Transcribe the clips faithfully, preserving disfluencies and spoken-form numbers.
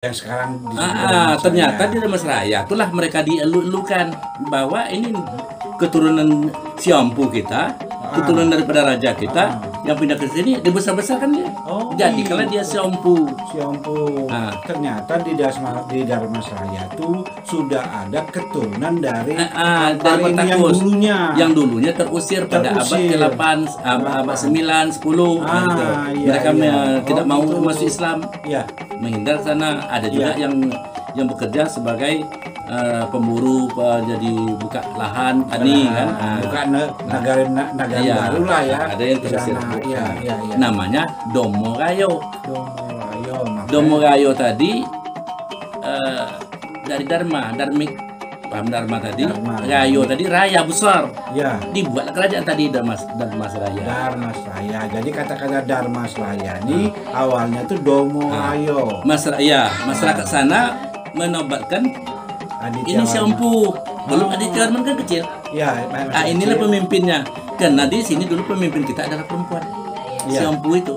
yang sekarang di ah, ternyata di Dharmasraya itulah mereka dielu-elukan bahwa ini keturunan Siampu kita, ah. keturunan daripada raja kita ah. yang pindah ke sini dibesar-besarkan dia. Oh, jadi kalau dia Siampu, Siampu. Ah. Ternyata di Dharmasraya itu sudah ada keturunan dari ah, ah, Kampar yang dulunya yang dulunya terusir, terusir. pada abad ke-delapan, abad sembilan, sepuluh. Ah, gitu. Iya, mereka iya. tidak oh, mau gitu. masuk Islam. Iya. Menghindar sana. Ada juga yeah. yang yang bekerja sebagai uh, pemburu, uh, jadi buka lahan tani nah, kan nah, buka nah, negara nah, negara iya, baru lah ya, ada yang terusir iya, iya, iya. namanya Domo Rayo. Domo Rayo tadi uh, dari Dharma, Dharmik paham Dharma tadi, Dharma, Rayo tadi raya besar, ya. dibuat kerajaan tadi Dharmas, Dharmasraya. Dharmasraya. Jadi kata-kata Dharmasraya ini hmm. awalnya tuh Domo nah. Rayo. Mas, ya, masyarakat nah. sana menobatkan ini Siampu. Belum oh. Adityawarman kan kecil. Ya, nah, inilah kecil. pemimpinnya. Karena di sini dulu pemimpin kita adalah perempuan. Ya. Siampu itu.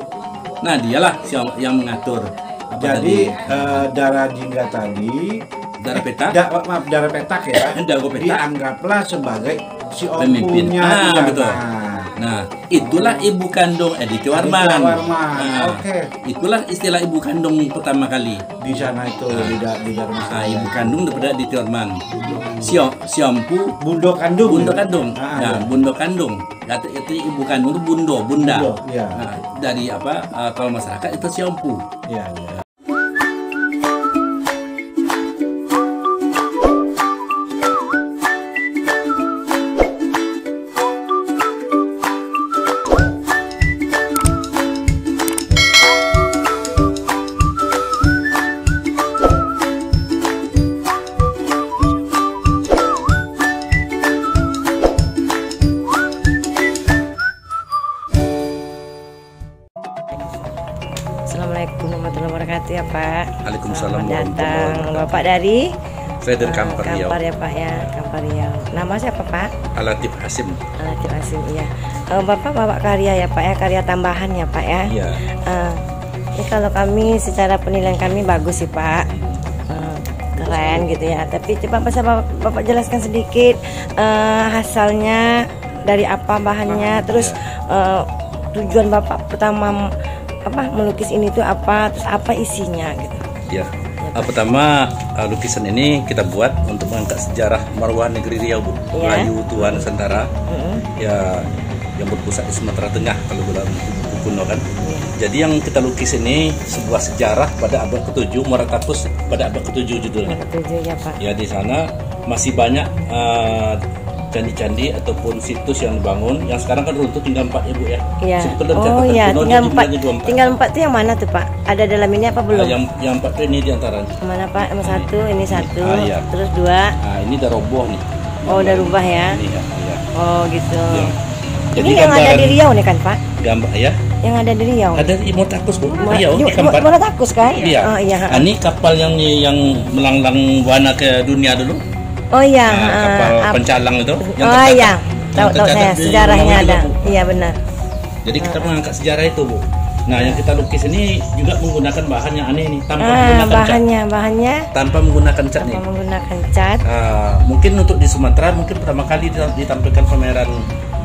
Nah, dialah yang mengatur. Apa jadi uh, Dara Jingga tadi. Dara Petak, da, maaf Dara Petak ya, Dago Petak dianggaplah sebagai si pemimpinnya. Ah, betul. Nah, itulah oh. ibu kandung Adityawarman. Nah, Oke. Okay. Itulah istilah ibu kandung pertama kali di sana itu nah. di, di Dharmasraya. Ah, ibu kandung daripada Adityawarman. Siom, Siampu, bundo kandung. Bundo kandung. Ah, nah, ya. bundo kandung. Itu ibu kandung itu bundo, bunda. Bundo, ya. Nah, dari apa? Kalau masyarakat itu Siampu. Ya, ya. Pak dari saya dari Kampar, uh, Kampar ya Pak ya, Kampar Riau. Nama siapa Pak? Latif Hasim. Latif Hasim, iya. Uh, Bapak bawa karya ya Pak ya, karya tambahan ya Pak ya. Iya. Uh, ini kalau kami secara penilaian kami bagus sih Pak, uh, keren gitu ya. Tapi coba bisa Bapak, Bapak jelaskan sedikit uh, hasilnya dari apa bahannya, Bahan, terus ya. uh, tujuan Bapak pertama apa melukis ini tuh apa, terus apa isinya gitu. Iya. Pertama lukisan ini kita buat untuk mengangkat sejarah marwah negeri Riau, Bu. Melayu tua Nusantara ya, yang berpusat di Sumatera Tengah kalau dalam buku kuno kan. Jadi yang kita lukis ini sebuah sejarah pada abad ketujuh, Muara Takus pada abad ketujuh judulnya. Ya, Pak. Ya, di sana masih banyak candi-candi uh, ataupun situs yang dibangun. Yang sekarang kan runtuh tinggal empat ya, Bu ya. Iya. Oh iya, tinggal empat. Tinggal empat itu yang mana tuh, Pak? Ada dalam ini apa belum? Ah, yang yang empat ini diantara. Mana Pak? Yang satu, ini satu, ah, iya. terus dua. Nah, ini udah roboh nih. Oh, udah rubah ya? Iya, iya. Oh gitu. Ya. Jadi ini gambaran, yang ada di Riau nih kan Pak? Gambar ya? Yang ada di Riau. Ada di Muara Takus, Bu. Riau di Kampar. Muara Takus kan? Iya. Oh, iya. Nah, ini kapal yang yang melanglang buana ke dunia dulu. Oh iya, nah, kapal uh, pencalang itu yang Oh tercatat, iya, tahu-tahu saya sejarahnya ada. Juga, iya benar. Jadi kita uh. mengangkat sejarah itu, Bu. Nah, yang kita lukis ini juga menggunakan bahan yang aneh nih, tanpa ah, menggunakan bahannya, cat. bahannya tanpa menggunakan cat tanpa nih. menggunakan cat. Uh, mungkin untuk di Sumatera mungkin pertama kali ditampilkan pameran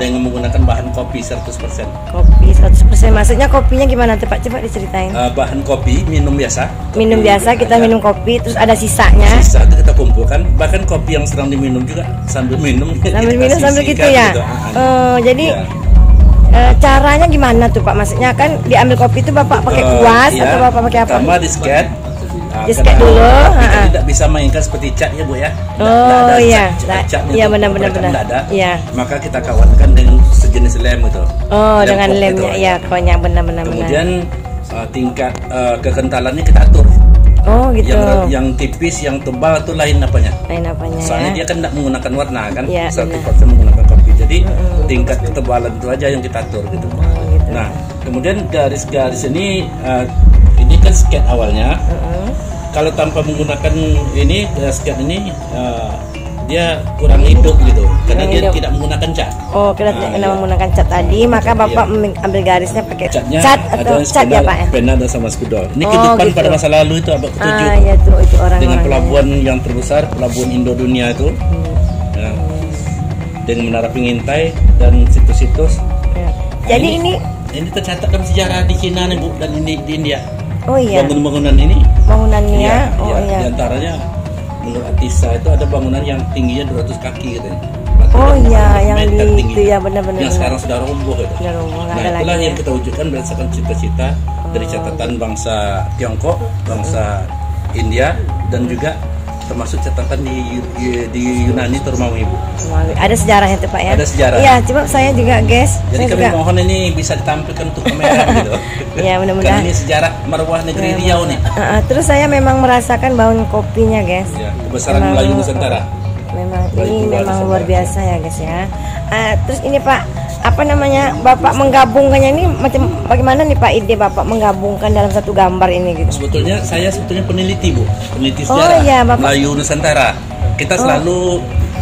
dengan menggunakan bahan kopi seratus persen. Kopi seratus persen. Maksudnya kopinya gimana tuh, Pak? Coba diceritain. Uh, bahan kopi minum biasa. Kopi minum biasa kita ada. minum kopi terus ada sisanya. Sisa itu kita kumpulkan, bahkan kopi yang sedang diminum juga sambil minum. Sambil minum sambil gitu ya. Gitu. Uh, jadi ya. E, caranya gimana tuh Pak? Maksudnya kan diambil kopi itu Bapak pakai kuas uh, iya. atau Bapak pakai apa? Pertama di sket, di sket dulu. Kita ha -ha. tidak bisa mainkan seperti cat ya Bu ya. Nggak, oh nggak iya, cat, cat, iya benar-benar benar. Iya. Maka kita kawatkan dengan sejenis lem itu. Oh lem dengan lemnya, iya konya benar-benar. Kemudian uh, tingkat uh, kekentalannya kita atur. Oh gitu. Yang, yang tipis, yang tebal itu lain apanya? Lain apanya? Soalnya ya? dia kan tidak menggunakan warna kan. Iya. Satu persen menggunakan kopi. Jadi mm-hmm. tingkat ketebalan itu aja yang kita atur gitu. Oh, gitu. Nah, kemudian garis-garis ini uh, ini kan sket awalnya. Mm-hmm. Kalau tanpa menggunakan ini sket ini uh, dia kurang hidup gitu karena dia hidup. tidak menggunakan cat. Oh, karena nah, tidak iya. menggunakan cat tadi, maka Bapak iya. ambil garisnya pakai catnya, cat atau cat ya Pak ya? Pena dan sama spidol. Ini oh, kehidupan gitu. pada masa lalu itu abad ketujuh. Ah, ya, itu, itu orang dengan orang pelabuhan ya. yang terbesar, pelabuhan Indo dunia itu. Hmm. Nah, dengan menara pengintai dan situs-situs. Ya. Nah, Jadi ini, ini ini tercatat dalam sejarah di Cina nih Bu dan di, di India. Oh iya. Bangunan-bangunan ini. Bangunannya. Iya, oh iya. Di antaranya menurut Atisa itu ada bangunan yang tingginya dua ratus kaki katanya. Oh iya, yang di, itu ya benar-benar. Yang sekarang sudah roboh gitu. Sudah roboh, nah, ada itulah lagi, yang ya. kita wujudkan berdasarkan cita-cita oh. dari catatan bangsa Tiongkok, bangsa hmm. India dan juga termasuk catatan di di Yunani Turmawi Ibu. Ada sejarahnya tuh Pak ya. Ada sejarah. Iya, coba saya juga guys. Jadi saya kami juga mohon ini bisa ditampilkan untuk kamera gitu. Iya, mudah-mudahan. Ini sejarah marwah negeri ya, Riau nih. Uh, uh, terus saya memang merasakan baunya kopinya guys. Iya, kebesaran memang, Melayu Nusantara. Memang Melayu ini memang Nusantara. luar biasa ya guys ya. Uh, terus ini Pak, apa namanya? Bapak menggabungkannya ini macam bagaimana nih Pak ide Bapak menggabungkan dalam satu gambar ini gitu? Sebetulnya saya sebetulnya peneliti Bu, peneliti sejarah oh, iya, Melayu Nusantara. Kita oh. selalu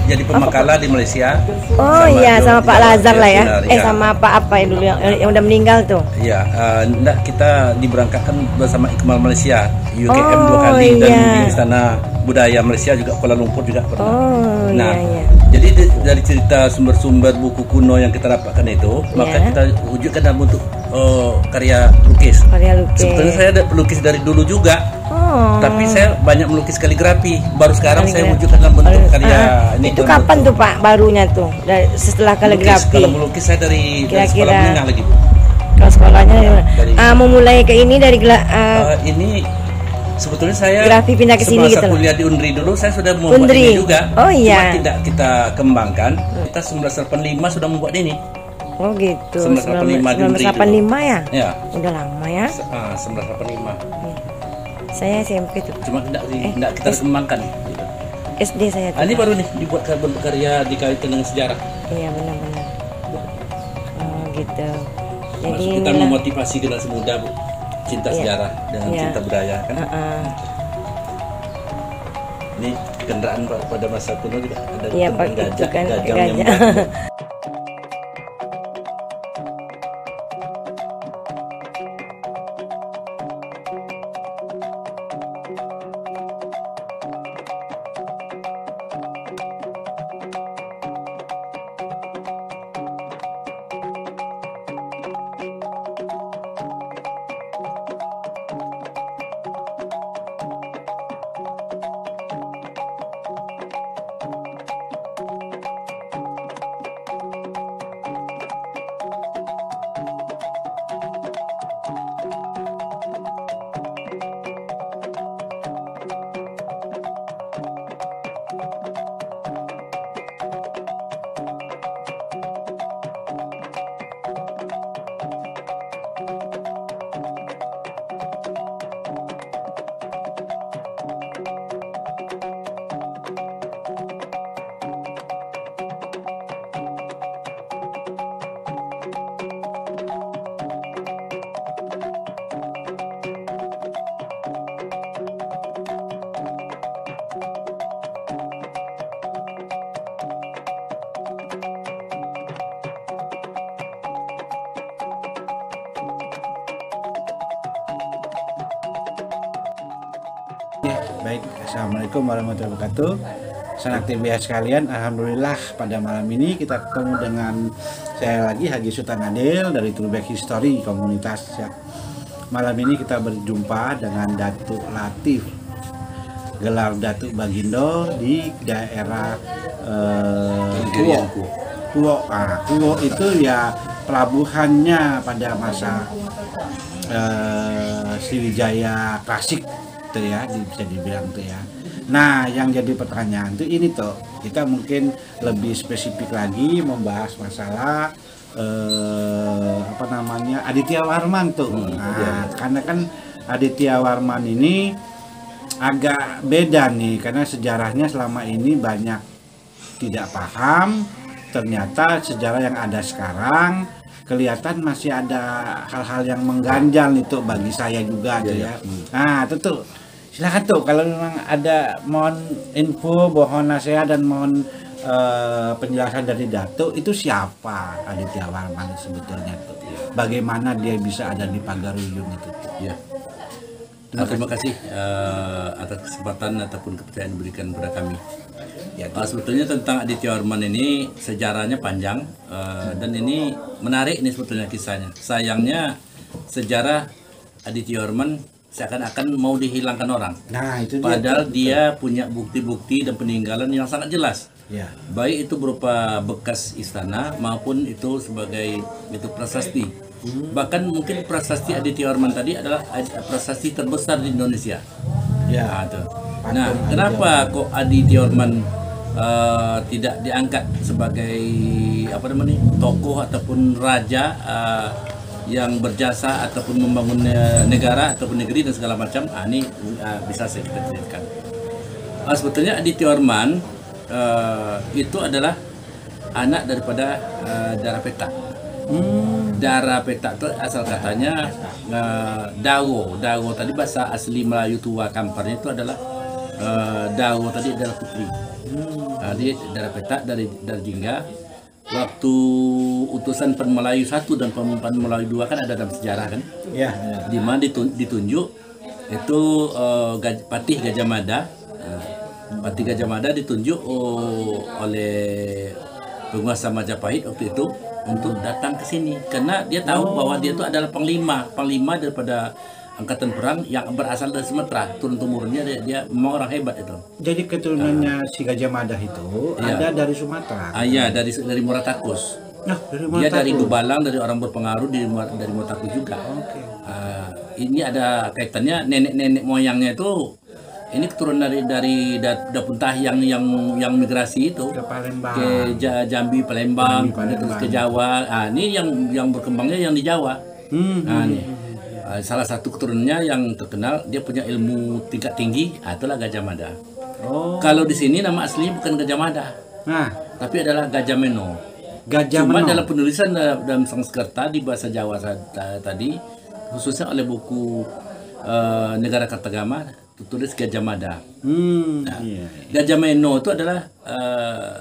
jadi pemakalah oh, di Malaysia. Oh sama iya sama Pak Lazar lah ya. Sinar, eh ya. sama Pak apa yang dulu yang, yang udah meninggal tuh? Iya, uh, enggak, kita diberangkatkan bersama Ikmal Malaysia, U K M oh, dua kali iya. dan di Istana Budaya Malaysia juga Kuala Lumpur juga pernah. Oh nah, iya. iya. Jadi dari cerita sumber-sumber buku kuno yang kita dapatkan itu, yeah. maka kita wujudkan dalam bentuk uh, karya lukis. Karya lukis. Sebetulnya saya ada pelukis dari dulu juga, oh. tapi saya banyak melukis kaligrafi. Baru sekarang kaligrafi. saya wujudkan dalam bentuk oh. karya. Ah. Ini itu kapan bentuk. tuh Pak barunya tuh? Dari, setelah kaligrafi. Melukis, kalau melukis saya dari, dari sekolah menengah lagi. Kalau sekolahnya nah, dari, uh, memulai ke ini dari uh, uh, ini. Sebetulnya saya grafi pindah ke sini gitu. Semasa kuliah di Undri dulu saya sudah membuat Undri. ini juga. Oh iya. Cuma tidak kita kembangkan. Kita seribu sembilan ratus delapan puluh lima sudah membuat ini. Oh gitu. seribu sembilan ratus delapan puluh lima, seribu sembilan ratus delapan puluh lima ya? Ya. Udah lama ya? Ah, seribu sembilan ratus delapan puluh lima. Saya S M P tuh. Cuma tidak eh, kita S kembangkan. S D saya. Tuh. Ah, ini baru nih dibuat bentuk karya dikaitkan dengan sejarah. Iya benar-benar. Oh gitu. Jadi maksud kita memotivasi generasi muda Bu. Cinta yeah. sejarah dengan yeah. cinta budaya kan. Uh -uh. Ini kendaraan pada masa kuno juga ada yeah, gajah, kan, gajah, gajah. yang Baik, assalamualaikum warahmatullahi wabarakatuh. Sanak T B H sekalian, alhamdulillah pada malam ini kita ketemu dengan saya lagi, Haji Sutan Adil dari True Back History komunitas. Ya. Malam ini kita berjumpa dengan Datuk Latif, gelar Datuk Bagindo di daerah eh, Kuok. Kuok, ah, Kuok itu ya pelabuhannya pada masa eh, Sriwijaya klasik. Ya, bisa dibilang tuh ya. Nah, yang jadi pertanyaan tuh ini tuh kita mungkin lebih spesifik lagi membahas masalah eh, apa namanya Adityawarman tuh. Nah, karena kan Adityawarman ini agak beda nih karena sejarahnya selama ini banyak tidak paham. Ternyata sejarah yang ada sekarang kelihatan masih ada hal-hal yang mengganjal itu bagi saya juga tuh ya. Nah, tentu. Silakan tuh, kalau memang ada mohon info, mohon nasihat dan mohon uh, penjelasan dari Datuk, itu siapa Adityawarman sebetulnya tuh? Bagaimana dia bisa ada di Pagaruyung itu tuh? Ya. Terima kasih uh, atas kesempatan ataupun kepercayaan diberikan kepada kami. Ya, uh, sebetulnya tentang Adityawarman ini sejarahnya panjang uh, dan ini menarik nih sebetulnya kisahnya. Sayangnya sejarah Adityawarman seakan-akan mau dihilangkan orang. Nah, itu padahal dia, dia punya bukti-bukti dan peninggalan yang sangat jelas. Ya. Baik itu berupa bekas istana maupun itu sebagai itu prasasti. Hmm. Bahkan mungkin prasasti Adityawarman tadi adalah prasasti terbesar di Indonesia. Ya, nah, itu. Nah, kenapa kok Adityawarman uh, tidak diangkat sebagai apa namanya tokoh ataupun raja uh, yang berjasa ataupun membangun negara ataupun negeri dan segala macam? Ah, ini uh, bisa saya kita ceritakan. Uh, sebetulnya Adityawarman Uh, itu adalah anak daripada uh, Dara Petak. Hmm. Dara Petak itu asal katanya uh, Dawo. Dawo tadi bahasa asli Melayu tua Kamparnya itu adalah uh, Dawo tadi adalah putri. Hmm. Nah, dia Dara Petak dari Dara Jingga. Waktu utusan Pan Melayu satu dan Pan Melayu dua kan ada dalam sejarah kan? Ya. Yeah. Di mana ditun ditunjuk itu uh, Gaj Patih Gajah Mada. Uh, Patih Gajah Mada ditunjuk oh, oleh penguasa Majapahit waktu itu untuk datang ke sini karena dia tahu oh. bahwa dia itu adalah panglima, panglima daripada angkatan perang yang berasal dari Sumatera, turun temurunnya dia, dia memang orang hebat itu. Jadi keturunannya uh, si Gajah Mada itu iya. ada dari Sumatera. Ah, iya, dari dari Muara Takus. Nah, dari Muara Takus. Dia dari Dubalang, dari orang berpengaruh di dari Muara Takus juga. Okay. Uh, ini ada kaitannya nenek-nenek moyangnya itu. Ini keturunan dari dari Dapuntah yang yang yang migrasi itu ke Palembang, ke Jambi, Palembang, Palembang. Terus ke Jawa. Nah, ini yang yang berkembangnya yang di Jawa. Hmm. Nah, ini salah satu keturunannya yang terkenal dia punya ilmu tingkat tinggi, itulah Gajah Mada. Oh. Kalau di sini nama aslinya bukan Gajah Mada. Nah, tapi adalah Gajah Meno. Gajah Cuma Meno. Dalam penulisan dalam Sanskerta di bahasa Jawa tadi, khususnya oleh buku uh, Negarakertagama tulis Gajah Mada. Hmm, nah, iya, iya. Gajah Meno itu adalah uh,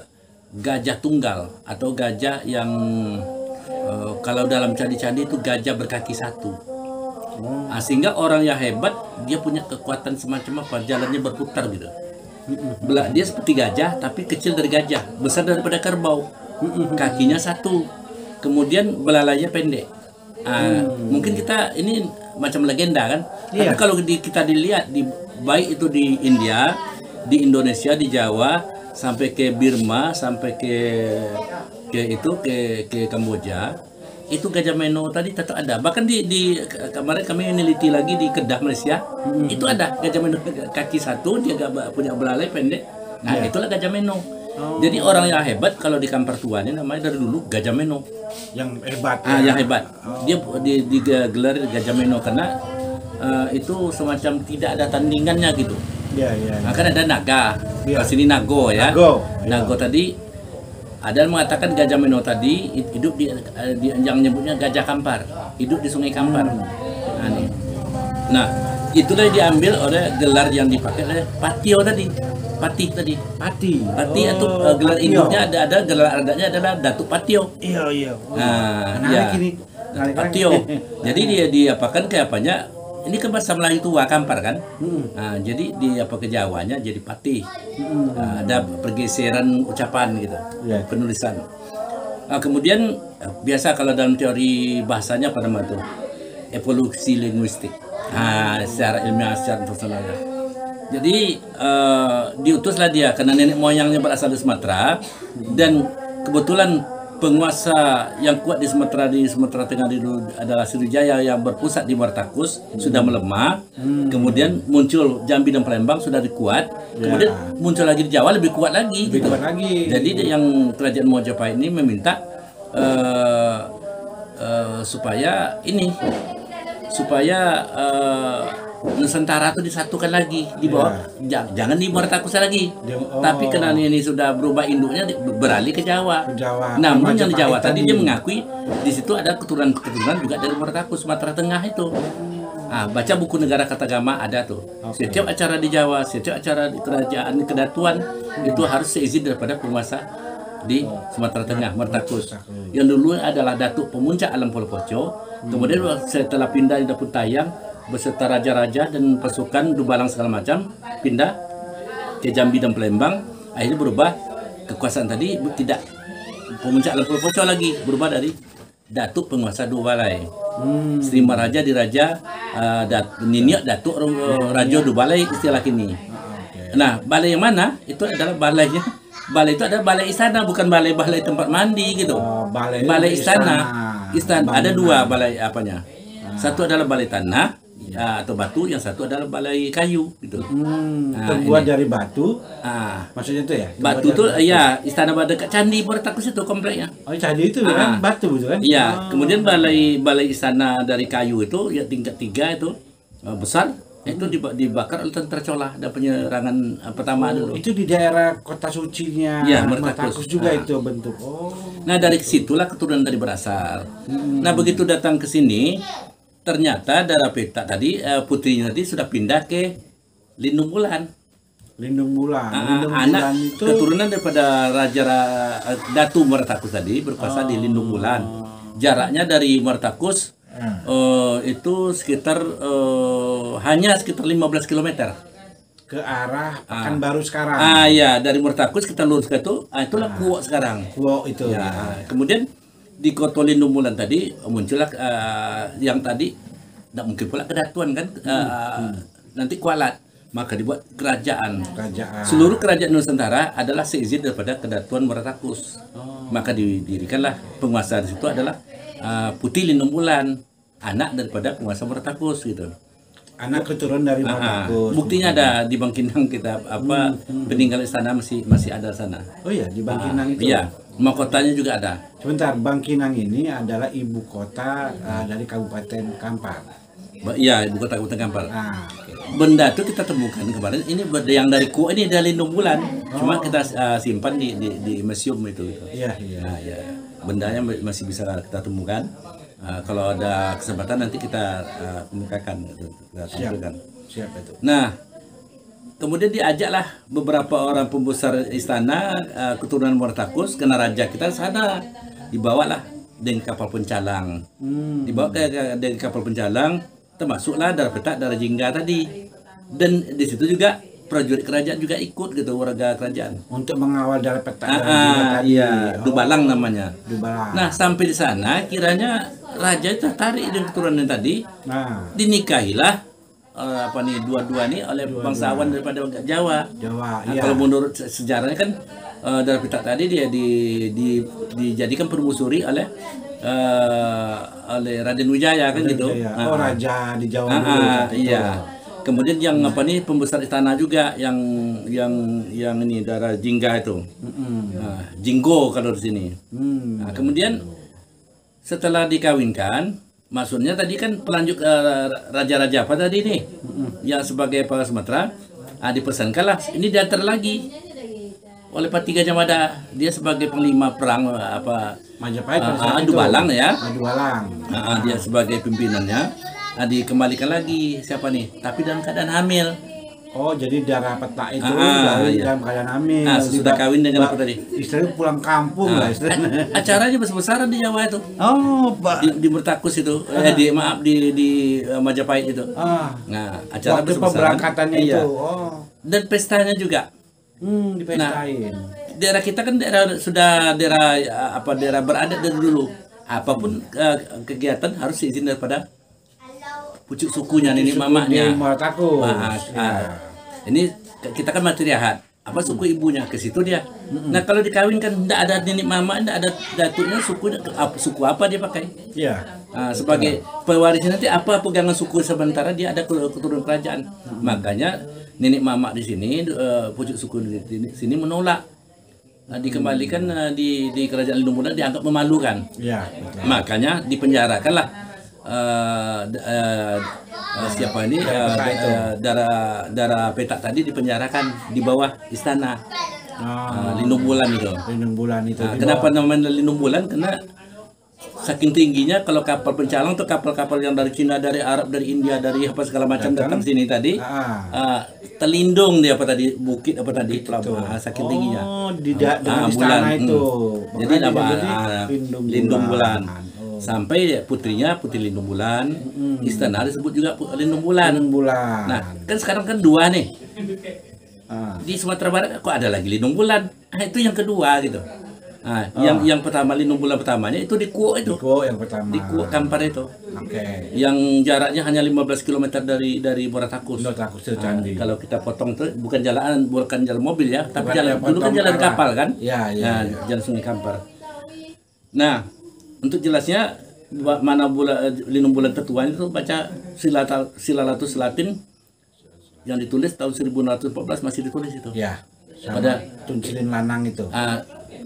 gajah tunggal atau gajah yang uh, kalau dalam candi-candi itu gajah berkaki satu. Oh. Nah, sehingga orang yang hebat dia punya kekuatan semacam apa? Jalannya berputar gitu. Belah dia seperti gajah tapi kecil dari gajah, besar daripada kerbau. Kakinya satu. Kemudian belalainya pendek. Nah, hmm. Mungkin kita ini macam legenda kan? Iya. Tapi kalau di, kita dilihat di baik itu di India, di Indonesia, di Jawa, sampai ke Burma, sampai ke ke itu ke ke Kamboja, itu Gajah Meno tadi tetap ada. Bahkan di, di kemarin kami meneliti lagi di Kedah, Malaysia, hmm. itu ada Gajah Meno kaki satu, dia gak punya belalai pendek. Nah, yeah. itulah Gajah Meno. Oh. Jadi orang yang hebat kalau di Kampar tuanya namanya dari dulu Gajah Meno. Yang hebat. Ah, ya. yang hebat. Oh. Dia digelar Gajah Meno karena Uh, itu semacam tidak ada tandingannya gitu. Ya, ya, ya. Nah, kan ada naga. Ya. Di sini nago ya. Nago. Nago ya. Tadi ada yang mengatakan Gajah Meno tadi hidup di, di yang nyebutnya Gajah Kampar, hidup di Sungai Kampar. Hmm. Nah, nah, itulah diambil oleh gelar yang dipakai oleh Patio tadi. Patih tadi. Patih. Patih oh, atau uh, gelar induknya ada ada gelar adatnya adalah Datuk Patio. Iya, iya. Oh. Nah, nah ya. Patio. Jadi dia diapakan kayak apanya? Ini ke bahasa Melayu tua Kampar kan, hmm. nah, jadi di apa ke Jawanya jadi patih, hmm. nah, ada pergeseran ucapan gitu, yeah. penulisan. Nah, kemudian biasa kalau dalam teori bahasanya pada itu evolusi linguistik, nah, secara ilmiah secara personalnya. Jadi uh, diutuslah dia karena nenek moyangnya berasal dari Sumatera dan kebetulan penguasa yang kuat di Sumatera di Sumatera Tengah di adalah Sriwijaya yang berpusat di Muara Takus hmm. sudah melemah, hmm. kemudian muncul Jambi dan Palembang sudah dikuat, ya. kemudian muncul lagi di Jawa lebih kuat lagi, lebih gitu. kuat lagi. Jadi yang kerajaan Majapahit ini meminta uh, uh, supaya ini supaya uh, Nusantara itu disatukan lagi di bawah ya. jangan di Muara Takus lagi. Oh. Tapi karena ini sudah berubah induknya beralih ke Jawa. Jawa. Namun yang di Jawa tadi dia mengakui di situ ada keturunan-keturunan juga dari Muara Takus Sumatera Tengah itu. Ah, baca buku Negarakertagama ada tuh. Okay. Setiap acara di Jawa, setiap acara di kerajaan, kedatuan itu harus seizin daripada penguasa di Sumatera Tengah, Muara Takus. Yang dulu adalah Datuk Pemuncak Alam Polopoco, kemudian setelah pindah di Dapur Tayang beserta raja-raja dan pasukan Dubalang segala macam pindah ke Jambi dan Palembang, akhirnya berubah kekuasaan tadi tidak Pemuncak Alam Polopoco lagi, berubah dari Datuk Penguasa Dua Balai. Hmm. Sri Maharaja diraja uh, dat, Niniok Datuk uh, Raja Dubalai istilah kini. Okay. Nah, balai yang mana? Itu adalah balainya. Balai itu adalah balai istana, bukan balai-balai tempat mandi gitu. Oh, balai, balai istana. Istana, istana. Ada dua balai apanya? Ah. Satu adalah balai tanah ya, atau batu, yang satu adalah balai kayu gitu. Hmm, nah, terbuat ini dari batu. Ah, maksudnya itu ya? Batu itu ya, istana dekat candi Muara Takus itu kompleknya. Oh, candi itu ah, kan batu itu kan? Iya, oh, kemudian balai balai istana dari kayu itu ya tingkat tiga itu besar. Hmm. Itu dibakar oleh tentara Cola dan penyerangan pertama oh, dulu. Itu di daerah kota sucinya ya, Muara Takus juga ah, itu bentuk. Oh. Nah, dari situlah keturunan dari berasal. Hmm. Nah, begitu datang ke sini ternyata Dara Petak tadi putrinya tadi sudah pindah ke Lindung Bulan. Lindung Bulan. Lindung Bulan anak itu keturunan daripada raja Datu Muara Takus tadi berkuasa oh, di Lindung Bulan. Jaraknya dari Muara Takus hmm. uh, itu sekitar uh, hanya sekitar lima belas kilometer ke arah Pekanbaru ah, sekarang. Ah ya, dari Muara Takus kita lurus ke itu, ah, itulah ah, Kuok sekarang. Kuok itu. Ya, ya. Kemudian di Kota Lindung Bulan tadi muncullah uh, yang tadi tidak mungkin pula kedatuan kan uh, hmm. nanti kualat, maka dibuat kerajaan. kerajaan Seluruh kerajaan Nusantara adalah seizin daripada kedatuan Muara Takus. Oh. Maka didirikanlah penguasa di situ adalah uh, Putih Lindung Bulan, anak daripada penguasa Muara Takus gitu. Anak keturunan dari Muara Takus. Buktinya ada di Bangkinang kita apa hmm. Hmm. peninggalan istana masih masih ada sana. Oh iya, di Bangkinang uh, itu. Iya. Mahkotanya juga ada. Sebentar, Bangkinang ini adalah ibu kota uh, dari Kabupaten Kampar. Iya, ibu kota Kabupaten Kampar. Ah. Benda itu kita temukan kemarin. Ini yang dari Kuok ini dari Lindung Bulan. Oh. Cuma kita uh, simpan di, di, di museum itu. Iya, iya. Nah, ya. Bendanya masih bisa kita temukan. Uh, kalau ada kesempatan nanti kita uh, kemukakan. Gitu. Kita siap. Siap itu. Nah, kemudian diajaklah beberapa orang pembesar istana uh, keturunan Muara Takus kena raja kita sana, dibawalah dengan kapal pencalang, hmm. dibawa ke dengan kapal pencalang, termasuklah Dara Petak, Dara Jingga tadi, dan di situ juga prajurit kerajaan juga ikut gitu, warga kerajaan untuk mengawal Dara Petak. Ah, iya, oh. Dubalang namanya. Dubalang. Nah, sampai di sana kiranya raja itu tertarik dengan keturunan tadi, nah, dinikahilah. Uh, apa nih dua-dua nih oleh dua, bangsawan dua. daripada Jawa. Jawa. Nah, iya. Kalau menurut sejarahnya kan uh, Dara Petak tadi dia di, di, dijadikan permusuri oleh uh, oleh Raden Wijaya kan Raden gitu. Wijaya. Oh, nah, raja di Jawa uh, dulu. Uh, iya. Kemudian yang nah, apa nih pembesar istana juga yang yang yang ini Dara Jingga itu. Mm-hmm. uh, Jinggo kalau di sini. Mm. Nah, kemudian setelah dikawinkan, maksudnya tadi kan pelanjut raja-raja uh, apa tadi nih mm-hmm. yang sebagai Kepala Sumatera ah, dipesankanlah ini diantar lagi oleh Patih Gajah Mada, dia sebagai panglima perang apa Majapahit uh, Dubalang ya Dubalang. Nah, dia sebagai pimpinannya nah, dikembalikan lagi siapa nih tapi dalam keadaan hamil. Oh, jadi Dara Petak itu ah, dari iya. dalam keadaan hamil. Nah, sudah kawin dengan apa tadi? Istri pulang kampung nah, lah istilahnya. Acaranya besar-besaran di Jawa itu. Oh, Pak. Di, di Muara Takus itu. Ah. Eh, di maaf di di uh, Majapahit itu. Ah. Nah, acara waktu besar-besaran. Pemberangkatannya iya. itu. Oh. Dan pestanya juga. Hmm, dipestain. Nah, daerah kita kan daerah sudah daerah apa daerah beradat dari dulu. Apapun uh, kegiatan harus izin daripada pucuk sukunya ini mamanya. Muara Takus. Nah, ya. Ini kita kan materi ahad. Apa suku ibunya ke situ dia. Mm-hmm. Nah, kalau dikawinkan tidak ada nenek mama, tidak ada datuknya, suku suku apa dia pakai? Iya. Nah, sebagai pewarisnya nanti apa pegangan suku sementara dia ada keturunan kerajaan. Mm-hmm. Makanya nenek mama di sini uh, pucuk suku di sini menolak. Nah, dikembalikan uh, di di kerajaan Lindung Bulan dianggap memalukan. Iya, betul. Makanya dipenjarakanlah. Uh, uh, uh, siapa ini uh, uh, Dara Dara Petak tadi dipenjarakan di bawah istana oh, uh, Lindung Bulan itu. Lindung Bulan itu. Uh, kenapa namanya Lindung Bulan? Karena Saking tingginya kalau kapal pencalang tuh kapal-kapal yang dari Cina, dari Arab, dari India, dari apa segala macam datang sini tadi. Ah. Uh, telindung dia apa tadi bukit apa tadi pelabuhan ah, saking oh, tingginya. Oh, di da ah, bulan itu. Hmm. Jadi apa ah, Lindung, Lindung Bulan. bulan. Oh. Sampai putrinya Putri Lindung Bulan, hmm. istana disebut juga Lindung Bulan. Lindung Bulan. Nah, kan sekarang kan dua nih. Ah. Di Sumatera Barat kok ada lagi Lindung Bulan. Nah, itu yang kedua gitu. Nah, oh. yang yang pertama Lindung Bulan pertamanya itu di Kuok itu. Di Kuok yang pertama. Di Kuok Kampar itu. Oke. Okay. Yang jaraknya hanya lima belas kilometer dari dari Muara Takus. Muara Takus itu candi. Nah, kalau kita potong tuh bukan jalan bukan jalan mobil ya, bukan tapi jalan dulu kan jalan arah. kapal kan? Iya, iya. Nah, ya. Jalan Sungai Kampar. Nah, untuk jelasnya mana bulan Lindung Bulan tertuanya itu baca Sulalatus Salatin yang ditulis tahun seribu enam ratus empat belas masih ditulis itu. Iya. Pada Tun Sri Lanang itu. Uh,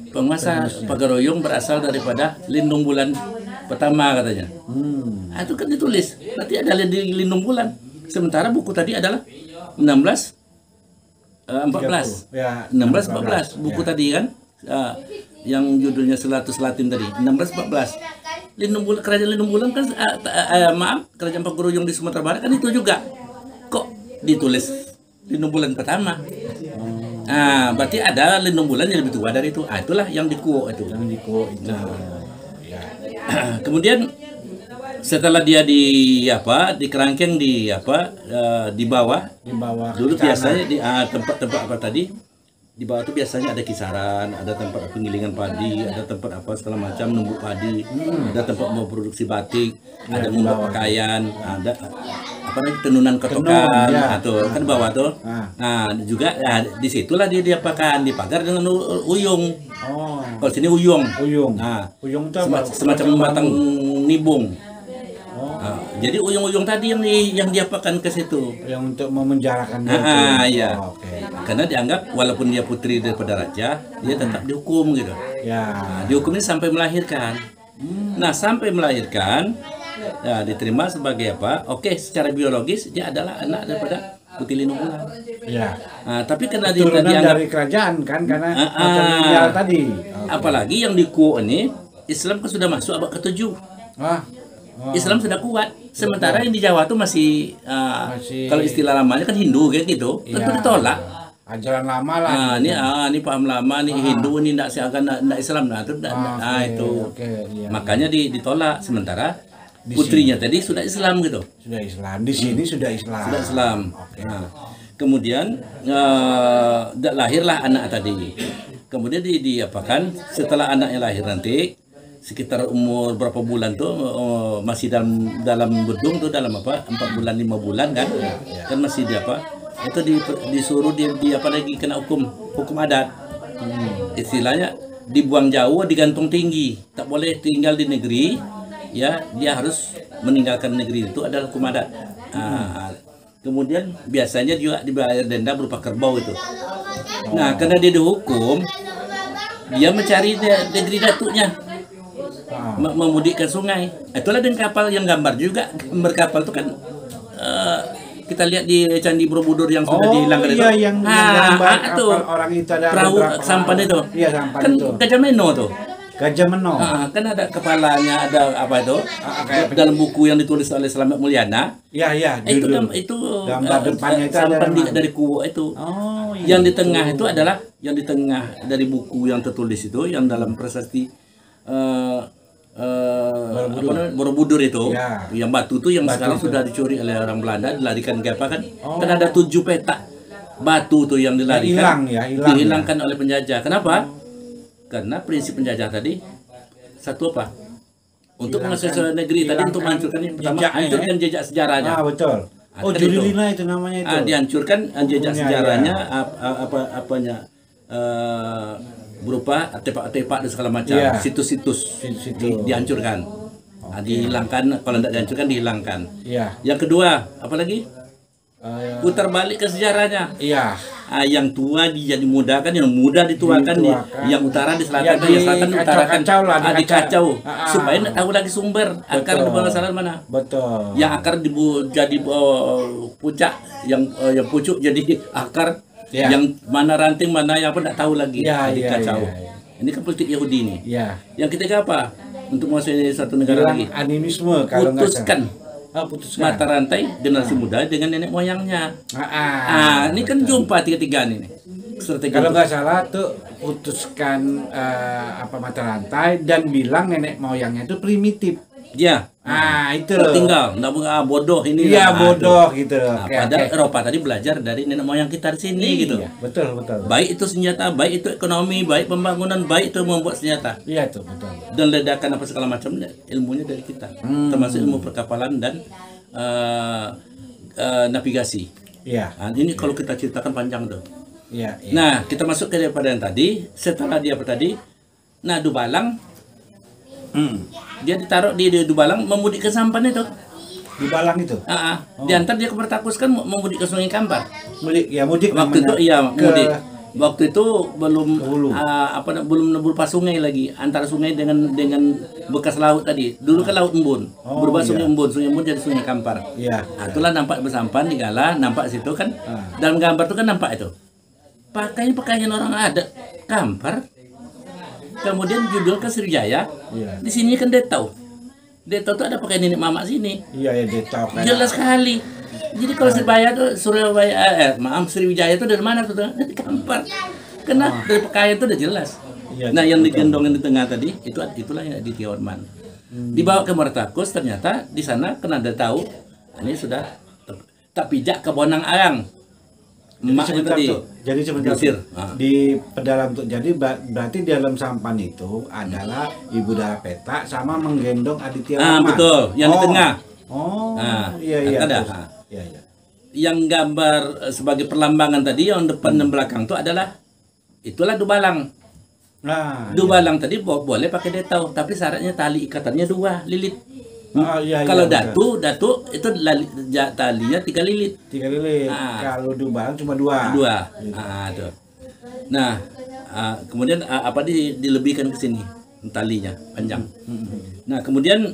Penguasa Pagaruyung berasal daripada Lindung Bulan pertama katanya. Hmm. Nah, itu kan ditulis. Berarti ada di Lindung Bulan. Sementara buku tadi adalah enam belas empat belas. Ya, enam belas empat belas buku ya. tadi kan uh, yang judulnya Sulatus Latin tadi. enam belas empat belas. Lindung Bulan, kerajaan Lindung Bulan kan uh, uh, maaf, kerajaan Pagaruyung di Sumatera Barat kan itu juga. Kok ditulis Lindung Bulan pertama? Ah, berarti ada Lindung Bulan yang lebih tua dari itu. Ah, itulah yang di Kuok itu. Yang di Kuok itu. Nah. Ya. Kemudian setelah dia di apa? Di kerangkeng di apa? Uh, di bawah. Di bawah. Dulu Kicana. biasanya di tempat-tempat uh, apa tadi? Di bawah itu biasanya ada kisaran, ada tempat penggilingan padi, ada tempat apa segala macam numbuk padi, hmm. ada tempat memproduksi batik, ya, ada membuat pakaian, ada apa namanya tenunan kotokan ya. atau ah, kan bawah tuh ah. nah juga nah, disitulah dia diapakan dipagar dengan uyung. Oh, kalau sini uyung uyung nah uyung itu sema semacam batang nibung. Oh. Nah, jadi uyung-uyung tadi yang di, yang diapakan ke situ yang untuk memenjarakan dia. Ah, iya. Oh, okay. Karena dianggap walaupun dia putri daripada raja dia hmm. tetap dihukum gitu ya. Nah, dihukumnya sampai melahirkan. hmm. Nah, sampai melahirkan nah, diterima sebagai apa? Oke, secara biologis dia adalah anak daripada Putri Lindung Bulan. Ya. Nah, tapi karena dia dianggap dari kerajaan kan karena uh, uh, tadi. Okay. Apalagi yang di Kuok ini Islam kan sudah masuk abad ketujuh. Ah. Oh. Islam sudah kuat. Sementara yang di Jawa tuh masih, uh, masih... kalau istilah lamanya kan Hindu kayak gitu. Tentu ya. ditolak. Ajaran lama lah. Nah, ini ah, ini paham lama nih ah. Hindu ini tidak seakan tidak Islam nah, itu, ah, nah okay, itu. Okay, iya, makanya iya. ditolak sementara Di putrinya sini. tadi sudah Islam gitu. Sudah Islam. Di sini hmm. sudah Islam. Sudah Islam. Okay. Nah, kemudian uh, lahirlah anak tadi. Kemudian di, di apa kan? Setelah anaknya lahir nanti sekitar umur berapa bulan tuh uh, masih dalam dalam bedung tuh dalam apa? empat bulan lima bulan kan? Kan masih di apa? Itu di, disuruh dia di apa lagi kena hukum hukum adat. Hmm. Istilahnya dibuang jauh, digantung tinggi. Tak boleh tinggal di negeri. Ya, dia harus meninggalkan negeri itu adalah hukum adat. Nah, kemudian biasanya juga dibayar denda berupa kerbau itu. Oh. Nah, karena dia dihukum, dia mencari negeri datuknya, oh. memudikkan sungai. Itulah dengan kapal yang gambar juga. Gambar kapal itu kan uh, kita lihat di Candi Borobudur yang sudah oh, dihilangkan iya, itu. Yang, ah, yang gambar ah, itu. Orang itu ada perahu sampan itu. Iya, sampan kan itu. Gajah Meno tuh. Gajah Meno. Nah, kan ada kepalanya, ada apa itu? Ah, dalam buku yang ditulis oleh Slamet Mulyana. Iya, iya. Itu itu gambar uh, depannya itu ada di, dari Kuok itu. Oh, iya. Yang itu. Di tengah itu adalah yang di tengah dari buku yang tertulis itu yang dalam prasasti uh, uh, Borobudur. Apa, Borobudur itu. Ya. Yang batu itu yang batu sekarang itu. Sudah dicuri oleh orang Belanda, dilarikan ke apa kan? Oh. Kan ada tujuh petak batu tuh yang dilarikan. Ya, hilang, ya, hilang, dihilangkan ya. oleh penjajah. Kenapa? Karena prinsip penjajah tadi satu apa? Untuk menguasai negeri tadi untuk menghancurkan yang pertama jejaknya, hancurkan jejak sejarahnya. Ah, betul. Oh, judulnya itu namanya itu. Ah, dihancurkan jejak sejarahnya ya. apa apanya? Uh, berupa artefak-artefak dan segala macam, situs-situs ya. di, dihancurkan. Okay. Nah, dihilangkan, kalau tidak dihancurkan dihilangkan. Ya. Yang kedua, apalagi? Uh, Putar balik ke sejarahnya. Iya. Ah, yang tua dijadi muda kan, yang muda dituakan, di, yang utara di selatan, ya, yang selatan utarakan, kacau lah, ah, dikacau, ah, supaya tidak tahu lagi sumber betul. akar permasalahan mana. Betul. Yang akar dibu jadi uh, puncak, yang uh, yang pucuk jadi akar, ya. yang mana ranting mana yang apa tidak tahu lagi, ya, dikacau. Ya, ya, ya. Ini kan politik Yahudi nih. Ya. Yang ketiga apa? untuk menguasai satu negara lagi. Animisme kalau putuskan ah, putuskan mata rantai generasi ah. muda dengan nenek moyangnya. Ah, ah, ah ini betul. Kan jumpa tiga-tigaan ini. Strategi kalau nggak salah tuh putuskan uh, apa mata rantai dan bilang nenek moyangnya itu primitif. Ya. Ah, itu loh. Tinggal, enggak ah, bodoh ini. Iya, bodoh gitu loh. Nah, okay, padahal okay. Eropa tadi belajar dari nenek moyang kita di sini iya, gitu. Betul, betul. Baik itu senjata, baik itu ekonomi, baik pembangunan, baik itu membuat senjata. Iya tuh, betul. Dan ledakan apa segala macam ilmunya dari kita. Hmm. Termasuk ilmu perkapalan dan uh, uh, navigasi. Iya. Nah, ini iya. Kalau kita ceritakan panjang tuh. Iya, iya. Nah, kita masuk ke daripada yang tadi, setelah dia apa tadi? Nah, Dubalang Hmm. dia ditaruh di, di Dubalang, memudik ke sampan itu. Dubalang itu? Heeh. Oh. Diantar dia ke Takus kan memudik ke Sungai Kampar. Mudik, ya mudik waktu itu iya, ke... mudik. Waktu itu belum uh, apa belum nebul pas sungai lagi, antara sungai dengan dengan bekas laut tadi. Dulu kan laut Embun. Oh, berubah iya. Sungai Embun, Sungai Embun jadi Sungai Kampar. Iya. Nah, itulah nampak bersampan digala, nampak situ kan. Ah. Dalam gambar itu kan nampak itu. Pakaian pakaian orang ada Kampar. Kemudian judul ke Sriwijaya. Iya. Di sini kan Detau. Detau tuh ada pakai nenek mamak sini. Iya ya Detau kan. Jelas sekali. Jadi kalau Sriwijaya tuh Surabaya eh maaf Sriwijaya tuh dari mana tuh? Dari Kampar. Kena oh. dari pakaian tuh udah jelas. Iya, nah yang digendongin di tengah tadi itu itulah yang Adityawarman. Hmm. Dibawa ke Muara Takus ternyata di sana kena Detau. Ini sudah tak pijak ke Bonang Arang. Jadi sebentar tuh, jadi sebentar di pedalam tuh, jadi berarti di dalam sampan itu adalah Ibu Dara Petak sama menggendong Adityawarman. Ah betul, yang oh. di tengah. Oh, nah, iya iya. Ada. Nah. Iya, iya. Yang gambar sebagai perlambangan tadi yang depan hmm. dan belakang itu adalah itulah Dubalang. Nah, Dubalang iya. tadi boleh pakai Detau, tapi syaratnya tali ikatannya dua lilit. Oh, iya, kalau iya, datu, betul. datu itu lali, talinya tiga lilit. Tiga lilit. Nah, kalau Dubalang cuma dua. Dua. Nah, itu. Nah, kemudian apa di dilebihkan ke sini talinya panjang. Mm-hmm. Nah, kemudian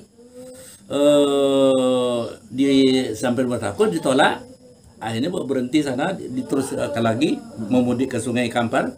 eh, di sampai Muara Takus ditolak. Akhirnya berhenti sana, terus ke lagi memudik ke Sungai Kampar.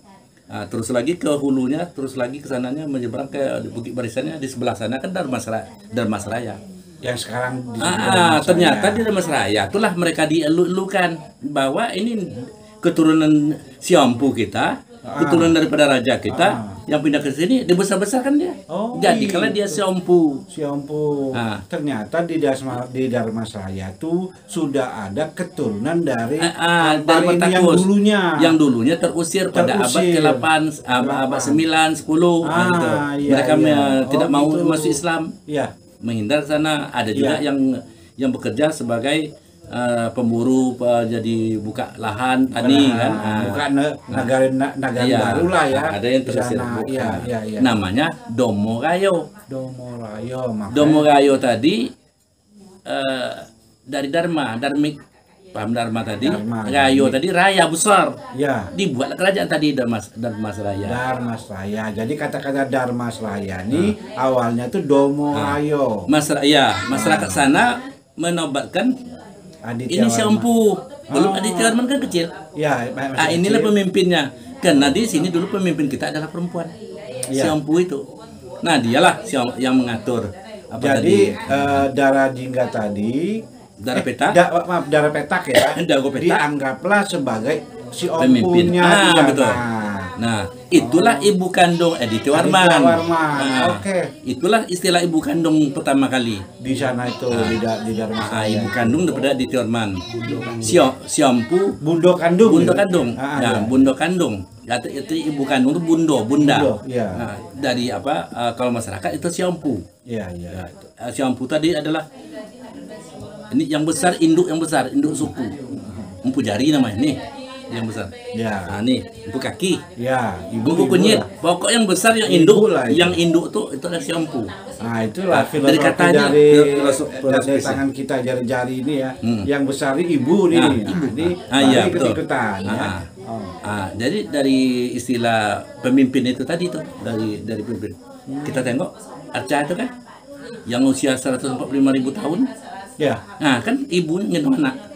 Nah, terus lagi ke hulunya, terus lagi ke sananya menyeberang ke Bukit Barisannya di sebelah sana kan Dharmasraya. Dharmasraya. Yang sekarang di ah, ternyata di Dharmasraya. Itulah mereka dielu-elukan bahwa ini keturunan Siampu kita, ah. keturunan daripada raja kita ah. yang pindah ke sini dibesar-besarkan dia. Oh, jadi kalau dia Siampu, Siampu. Ah. Ternyata di Dasma, di Dharmasraya itu sudah ada keturunan dari ah, ah, Kampar ini yang dulunya. Yang dulunya terusir, terusir. pada abad ke-delapan, abad sembilan, sepuluh. Ah, gitu. iya, Mereka iya. tidak oh, mau gitu. masuk Islam. Iya. Menghindar sana. Ada iya. juga yang yang bekerja sebagai Uh, pemburu uh, jadi buka lahan tani nah, kan nah, buka negara nah, negara iya, barulah ya ada yang terusir iya, iya, iya. namanya Domorayo Domorayo makanya. Domorayo tadi uh, dari Dharma Dharmik paham Dharma tadi Dharma, Rayo tadi raya besar ya dibuat kerajaan tadi Dharmas Dharmasraya Dharmasraya jadi kata-kata Dharmasraya ini hmm. awalnya tuh Domorayo masyarakat ya masyarakat sana menobatkan Aditya ini Siampu, belum oh. Adityawarman kan kecil. Ya, ah, inilah kecil. Pemimpinnya. Karena di sini dulu pemimpin kita adalah perempuan. Ya. Siampu itu. Nah, dialah yang mengatur. Apa Jadi tadi? Uh, Dara Jingga tadi, Dara Petak, eh, da, maaf, Dara Petak ya. Dago Petak dianggaplah sebagai Siampunya. Ah, Dara. Betul. Nah, itulah oh. ibu kandung Adityawarman. Nah, Oke. Okay. Itulah istilah ibu kandung pertama kali di sana itu nah. di, di Dharmasraya. Ah, ibu kandung daripada Adityawarman. Siom, Siampu, bundo kandung. Bundo kandung. Ah, nah, ya. bundo kandung. Itu, itu ibu kandung itu bundo, bunda. Bundo, ya. Nah, dari apa uh, kalau masyarakat itu Siampu. Iya, iya. Nah, Siampu tadi adalah ini yang besar induk yang besar, induk suku. Empu jari namanya nih. Yang besar, ya. Nah, nih ibu kaki, ya. Ibu, ibu kunyit, pokok yang besar yang induk, lah, yang induk tuh itu adalah Siampu. Nah itulah filosofi dari katanya, dari, filosofi, filosofi. dari tangan kita jari-jari ini ya, hmm. yang besar ibu nih, nah, ibu. Nah, ini ah, iya, ikut-ikutan. Ah, ya. oh. ah, jadi dari istilah pemimpin itu tadi tuh dari dari pemimpin, hmm. kita tengok arca itu kan, yang usia seratus empat puluh lima ribu tahun, ya. Nah kan ibu ngendong anak.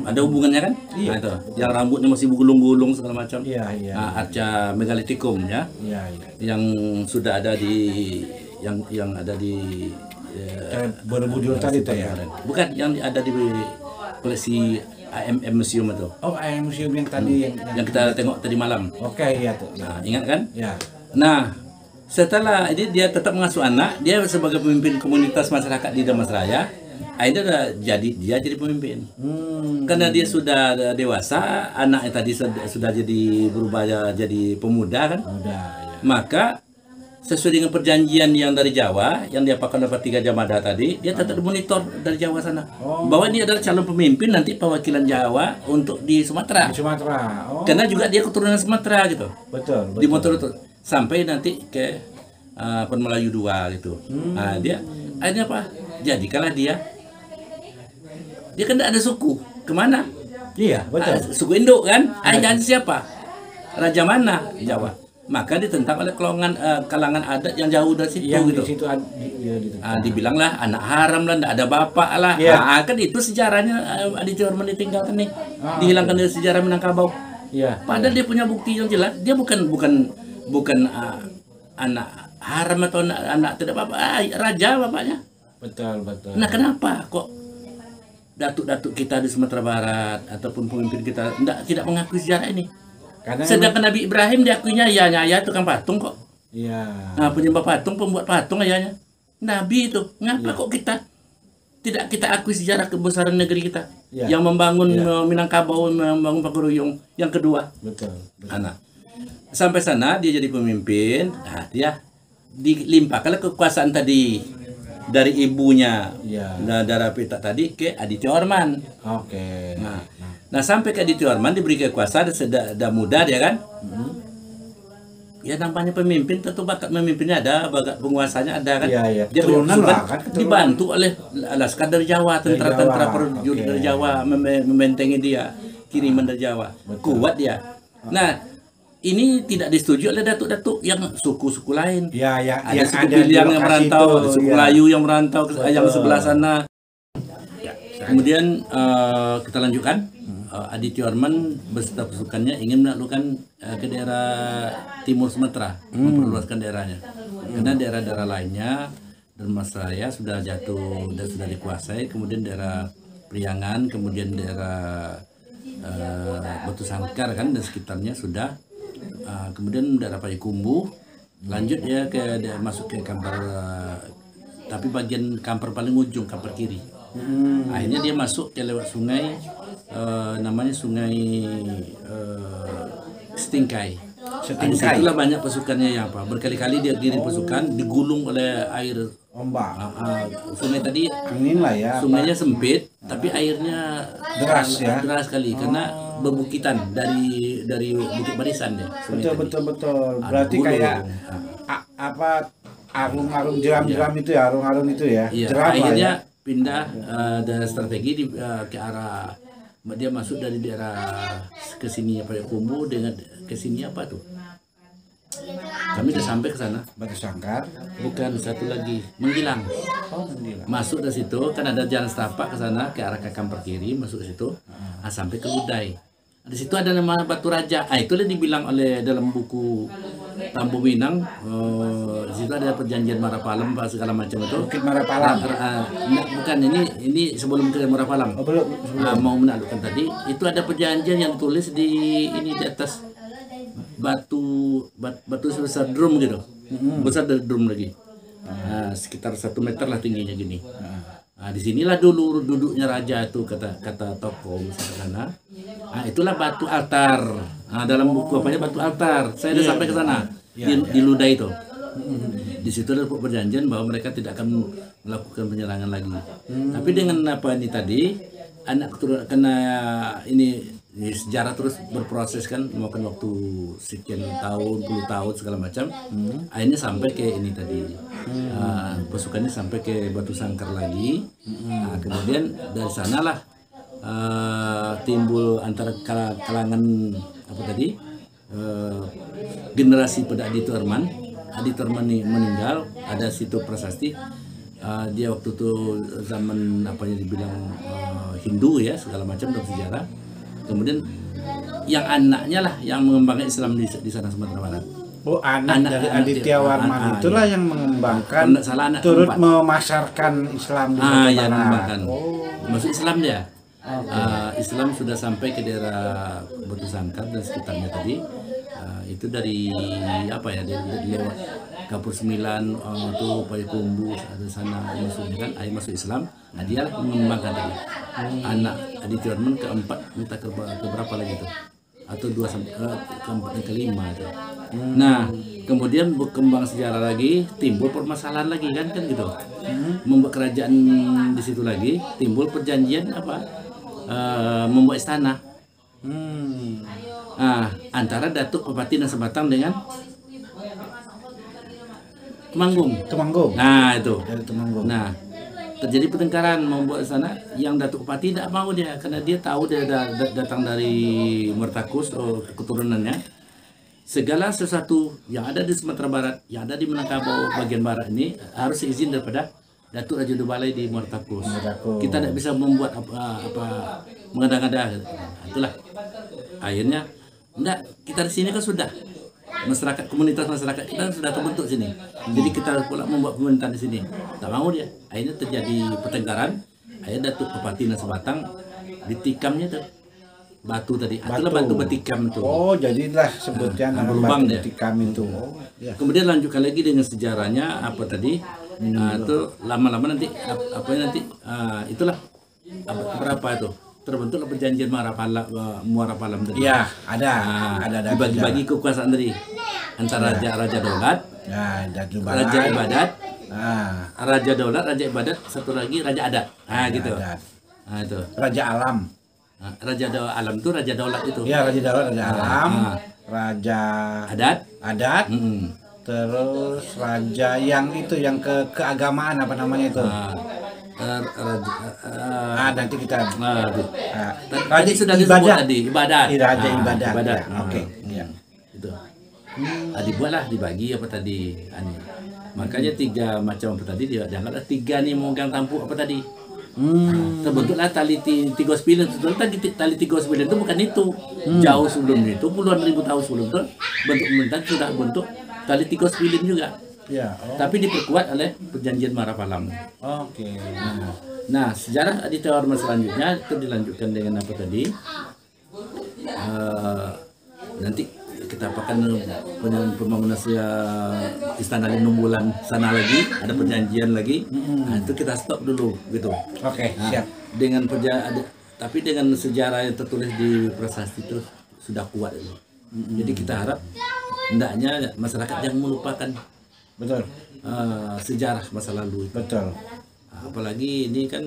Ada hubungannya kan? Iya. Nah, itu. Yang rambutnya masih gulung-gulung segala macam. Iya, iya. Nah, arca megalitikum ya. Iya, iya. Yang sudah ada di yang yang ada di eh, Borobudur tadi itu ya? Bukan, yang ada di koleksi A M M Museum itu. Oh, A M M Museum yang tadi hmm. yang, yang, yang kita tengok tadi malam. Oke, okay, iya tuh. Nah, ingat kan? Ya. Nah, setelah ini dia tetap mengasuh anak, dia sebagai pemimpin komunitas masyarakat di Dharmasraya. Akhirnya udah jadi dia jadi pemimpin. Hmm. Karena dia sudah dewasa, anaknya tadi sudah jadi berubah jadi pemuda kan? Pemuda. Ya. Maka sesuai dengan perjanjian yang dari Jawa yang diapakan oleh Patih Gajah Mada tadi, dia tetap dimonitor dari Jawa sana. Oh. Bahwa dia adalah calon pemimpin nanti perwakilan Jawa untuk di Sumatera. Di Sumatera. Oh. Karena juga dia keturunan Sumatera gitu. Betul. Betul. Dimonitor sampai nanti ke uh, Melayu dua gitu. Hmm. Nah, dia akhirnya apa? Jadi kalau dia dia kan ada suku kemana? Iya betul. Ah, suku Indo kan? Ajaran siapa? Raja mana? Jawa. Maka ditentang oleh kalangan uh, kalangan adat yang jauh dari situ yang gitu. Di situ, di, ah, dibilanglah anak haram lah, tidak ada bapak lah. Yeah. Ah, kan itu sejarahnya uh, Adityawarman ditinggalkan nih, ah, dihilangkan dari sejarah Minangkabau. Yeah. Padahal yeah. dia punya bukti yang jelas, dia bukan bukan bukan uh, anak haram atau anak, anak tidak bapak, ah, raja bapaknya. Betul betul. Nah kenapa kok datuk-datuk kita di Sumatera Barat ataupun pemimpin kita tidak tidak mengakui sejarah ini? Karena sedangkan Nabi Ibrahim diakuinya ayahnya, ayah tukang patung kok. Iya. Nah, penyembah patung, pembuat patung ayahnya. Nabi itu, ngapa ya. kok kita tidak kita akui sejarah kebesaran negeri kita? Ya. Yang membangun ya. Minangkabau, membangun Pagaruyung yang kedua. Betul. betul. Nah, sampai sana dia jadi pemimpin, nah, dia dilimpahkan kekuasaan tadi dari ibunya ya. Dara Petak tadi ke Adityawarman. Oke. Okay. Nah, Nah sampai ke Adityawarman diberi kekuasaan sedang muda dia kan, hmm. ya namanya pemimpin tentu bakat memimpinnya ada, bakat penguasanya ada kan. Ya, ya. Dia bersumpah kan, dibantu oleh laskar dari Jawa, tentara-tentara perjudi okay. dari Jawa membentengi dia, kiriman ah, dari Jawa, betul. Kuat dia. Ah. Nah ini tidak disetujui oleh datuk-datuk yang suku-suku lain. Ya, ya, ada yang suku ada Biliang yang merantau, itu, suku ya. Melayu yang merantau, betul. Yang sebelah sana. Ya, kemudian uh, kita lanjutkan. Uh, Adityawarman beserta pasukannya ingin menaklukkan uh, ke daerah timur Sumatera, hmm. memperluaskan daerahnya. Hmm. Karena daerah-daerah lainnya, Dharmasraya sudah jatuh dan sudah dikuasai, kemudian daerah Priangan, kemudian daerah uh, Batusangkar kan dan sekitarnya sudah, uh, kemudian daerah Payakumbuh, lanjut ya ke daerah, masuk ke Kampar, uh, tapi bagian Kampar paling ujung, Kampar kiri. Hmm. Akhirnya dia masuk ke lewat sungai. Uh, namanya sungai uh, Setingkai. Setingkai. Itulah banyak pasukannya yang apa berkali-kali dia kirim pasukan digulung oleh air ombak. Uh, uh, sungai tadi angin lah ya. Sungainya apa? Sempit uh, tapi airnya deras ya. Deras sekali oh. karena bebukitan dari dari Bukit Barisan ya. Betul, betul betul berarti uh, kayak uh, apa arung-arung jeram-jeram iya. itu ya arung-arung itu ya. Iya. Jeram akhirnya ya. Pindah uh, dari strategi di, uh, ke arah dia masuk dari daerah ke sini apa ya Kumbu dengan ke sini apa tuh kami udah sampai ke sana Batusangkar bukan satu lagi Menggilang oh Menggilang masuk dari situ kan ada jalan setapak ke sana ke arah Kampar kiri masuk ke situ ah, sampai ke Budai di situ ada nama Batu Raja ah itulah dibilang oleh dalam buku Tambu Minang oh, di situ ada perjanjian Marapalam segala macam itu. Bukit Marapalam. Nah, uh, bukan ini ini sebelum ke Marapalam. Oh, belum, sebelum. Uh, mau menaklukkan tadi itu ada perjanjian yang tulis di ini di atas batu bat, batu sebesar drum gitu. Mm-hmm. Besar dari drum lagi. Uh, sekitar satu meter lah tingginya gini. Uh. Nah, disinilah dulu duduknya raja itu kata kata tokoh misalnya. Nah, itulah batu altar. Nah, dalam buku apanya batu altar. Saya yeah, udah sampai ke sana yeah, di, yeah. di Ludai itu. Mm-hmm. Di situ ada perjanjian bahwa mereka tidak akan melakukan penyerangan lagi. Mm-hmm. Tapi dengan apa ini tadi anak kena ini, ini sejarah terus berproses kan memakan waktu sekian tahun puluh tahun segala macam. Mm-hmm. Akhirnya sampai ke ini tadi. Hmm. Uh, pasukannya sampai ke Batusangkar lagi. Hmm. Nah, kemudian dari sanalah uh, timbul antara kalangan apa tadi uh, generasi pada Adityawarman. Adityawarman meninggal ada situ prasasti. Uh, dia waktu itu zaman apanya dibilang uh, Hindu ya segala macam dalam sejarah. Kemudian yang anaknya lah yang mengembangkan Islam di, di sana Sumatera Barat. Oh, anak, anak dari Adityawarman itulah ya, yang mengembangkan, oh, salah, anak turut empat. memasarkan Islam di ah, ya, mengembangkan. Oh. Masuk Islam ya. Okay. Uh, Islam sudah sampai ke daerah Batusangkar dan sekitarnya tadi. Uh, itu dari apa ya, dari, dari lewat Kapur Sembilan, uh, itu Payakumbu, ada sana masuk kan, air masuk Islam. Nah, dia lah mengembangkan tadi. Hmm. Anak Adityawarman keempat, minta ke, ke berapa lagi tuh? Atau dua sampai keempat dan kelima tuh. Hmm. Nah, kemudian berkembang sejarah lagi, timbul permasalahan lagi kan kan gitu. Hmm. Membuat kerajaan di situ lagi, timbul perjanjian apa? Uh, membuat istana. Hmm. Nah, antara Datuk Perpatih Nan Sebatang dengan Temanggung. Temanggung. Nah, itu. Temanggung. Nah, terjadi pertengkaran membuat sana yang Datuk Perpatih tidak mau dia, karena dia tahu dia da da datang dari Muara Takus, oh, keturunannya. Segala sesuatu yang ada di Sumatera Barat, yang ada di Minangkabau bagian barat ini harus izin daripada Datuk Raja Dubalang di Muara Takus. Kita tidak bisa membuat apa, apa mengada-ngada. Itulah akhirnya enggak, kita di sini kan sudah masyarakat, komunitas masyarakat kita sudah terbentuk sini, jadi kita pula membuat pemerintahan di sini. Tak mau dia, akhirnya terjadi pertengkaran. Akhirnya Datuk Perpatih Nan Sebatang ditikamnya tuh batu tadi, itulah batu bertikam itu. Oh, jadilah sebutnya nah, nama batu bertikam itu. Oh, ya. Kemudian lanjutkan lagi dengan sejarahnya apa tadi? Nah, itu lama-lama nanti ap, apa nanti uh, itulah berapa itu? Terbentuklah perjanjian Marapalam, Marapalam tadi. Iya, ada, nah, ada, ada dibagi-bagi kekuasaan tadi antara raja raja daulat, nah, raja ibadat, nah, raja daulat, raja ibadat, satu lagi raja adat. Nah, raja gitu. Adat. Nah, itu. Raja alam. Nah, raja alam itu raja daulat itu. Iya, raja daulat, raja nah, alam, nah, raja adat, adat. Hmm. Terus raja yang itu yang ke keagamaan apa namanya itu? Nah. Uh, uh, uh, ah nanti kita uh, uh, raja sudah ibadah tadi ibadah raja ibadah ibadah oke itu dibuatlah dibagi apa tadi anu. Makanya tiga macam apa tadi dia dianggaplah tiga nih memegang tampuk apa tadi. Hmm. Terbentuklah tali tiga sembilan. Tali tiga sembilan itu bukan itu. Hmm. Jauh sebelum itu, puluhan ribu tahun sebelum itu bentuk pemerintahan sudah bentuk tali tiga sembilan juga. Ya, oh. Tapi diperkuat oleh perjanjian Marapalam. Oke. Okay. Nah, nah, sejarah Adityawarman selanjutnya itu dilanjutkan dengan apa tadi? Uh, nanti kita akan pembangunan istana Lindung Bulan sana lagi, ada perjanjian lagi. Hmm. Nah, itu kita stop dulu gitu. Oke. Okay, nah, siap. Dengan perja ada, tapi dengan sejarah yang tertulis di prasasti itu sudah kuat itu. Hmm. Jadi kita harap hendaknya masyarakat yang melupakan. Betul. Uh, sejarah masa lalu. Betul. Apalagi ini kan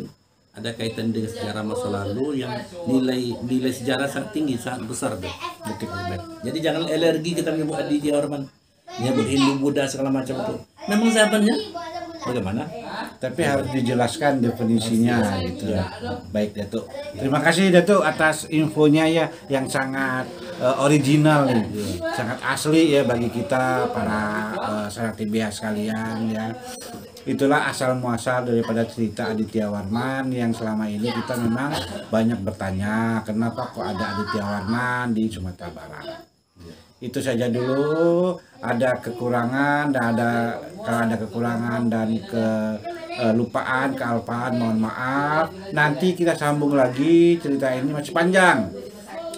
ada kaitan dengan sejarah masa lalu yang nilai nilai sejarah sangat tinggi, sangat besar deh. Betul. Jadi jangan alergi kita menyebut Adityawarman, menyebut Hindu, Buddha segala macam itu. Memang zamannya bagaimana? Tapi harus dijelaskan definisinya gitu ya. Baik Datuk. Terima kasih Datuk atas infonya ya yang sangat uh, original nih. Ya. Sangat asli ya bagi kita para uh, sanatibia sekalian ya. Itulah asal muasal daripada cerita Adityawarman yang selama ini kita memang banyak bertanya kenapa kok ada Adityawarman di Sumatera Barat. Itu saja dulu, ada kekurangan dan ada kalau ada kekurangan dan kelupaan, kealpaan mohon maaf. Nanti kita sambung lagi, cerita ini masih panjang.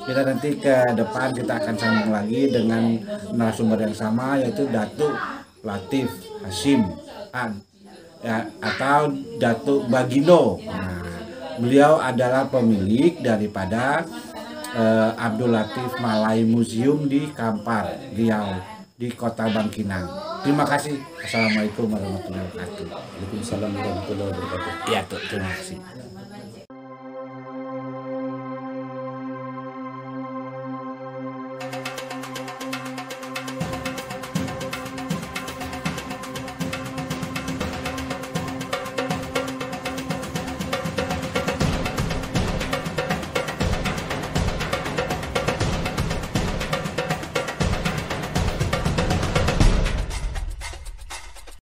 Kita nanti ke depan kita akan sambung lagi dengan narasumber yang sama yaitu Datuk Latif Hasim An ya, atau Datuk Bagindo. Nah, beliau adalah pemilik daripada Uh, Abdul Latif Malay Museum di Kampar, Riau, di Kota Bangkinang. Terima kasih. Assalamualaikum warahmatullahi wabarakatuh. Waalaikumsalam warahmatullahi wabarakatuh. Ya, terima kasih.